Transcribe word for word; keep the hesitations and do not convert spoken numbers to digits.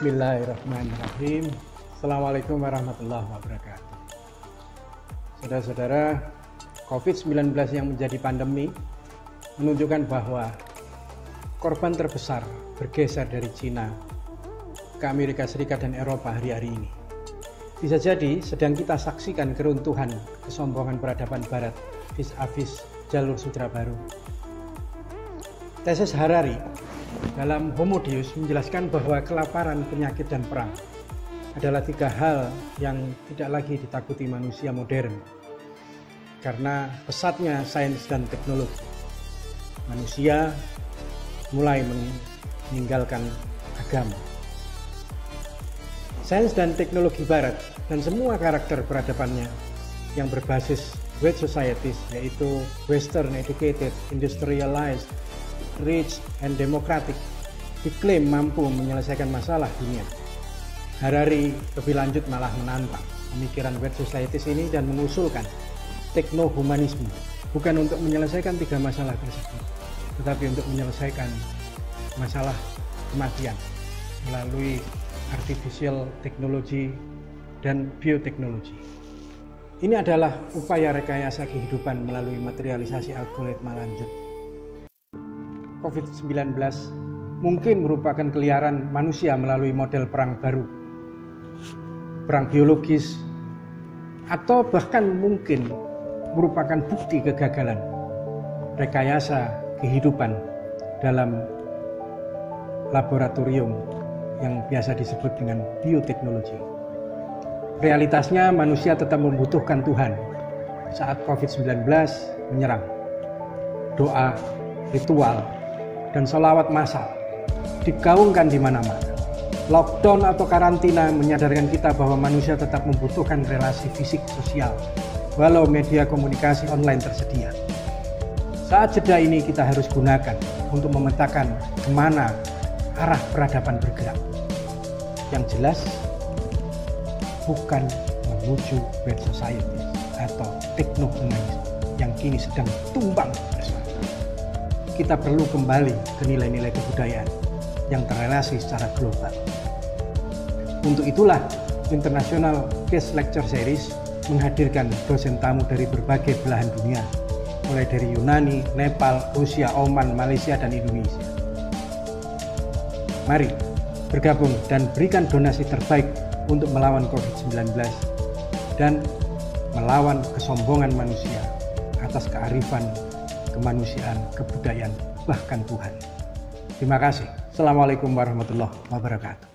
Bismillahirrahmanirrahim. Assalamualaikum warahmatullahi wabarakatuh. Saudara-saudara, covid sembilan belas yang menjadi pandemi menunjukkan bahwa korban terbesar bergeser dari Cina ke Amerika Serikat dan Eropa hari-hari ini. Bisa jadi sedang kita saksikan keruntuhan kesombongan peradaban barat vis-a-vis jalur sutra baru. Tesis Harari dalam Homo Deus menjelaskan bahwa kelaparan, penyakit, dan perang adalah tiga hal yang tidak lagi ditakuti manusia modern karena pesatnya sains dan teknologi. Manusia mulai meninggalkan agama. Sains dan teknologi barat dan semua karakter peradabannya yang berbasis West societies, yaitu Western educated, industrialized, rich and democratic, diklaim mampu menyelesaikan masalah dunia. Harari lebih lanjut malah menantang pemikiran West societies ini dan mengusulkan techno humanisme, bukan untuk menyelesaikan tiga masalah tersebut, tetapi untuk menyelesaikan masalah kematian melalui artificial technology dan bioteknologi. Ini adalah upaya rekayasa kehidupan melalui materialisasi algoritma lanjut. covid sembilan belas mungkin merupakan keliaran manusia melalui model perang baru, perang biologis, atau bahkan mungkin merupakan bukti kegagalan rekayasa kehidupan dalam laboratorium yang biasa disebut dengan bioteknologi. Realitasnya manusia tetap membutuhkan Tuhan saat covid sembilan belas menyerang. Doa, ritual, dan sholawat massal digaungkan di mana-mana. Lockdown atau karantina menyadarkan kita bahwa manusia tetap membutuhkan relasi fisik sosial, walau media komunikasi online tersedia. Saat jeda ini kita harus gunakan untuk memetakan kemana arah peradaban bergerak. Yang jelas, bukan menuju Wed Society atau tekno-humanisme yang kini sedang tumbang bersama. Kita perlu kembali ke nilai-nilai kebudayaan yang terrelasi secara global. Untuk itulah, International Guest Lecture Series menghadirkan dosen tamu dari berbagai belahan dunia, mulai dari Yunani, Nepal, Rusia, Oman, Malaysia, dan Indonesia. Mari bergabung dan berikan donasi terbaik untuk melawan covid sembilan belas dan melawan kesombongan manusia atas kearifan kemanusiaan, kebudayaan, bahkan Tuhan. Terima kasih. Assalamualaikum warahmatullahi wabarakatuh.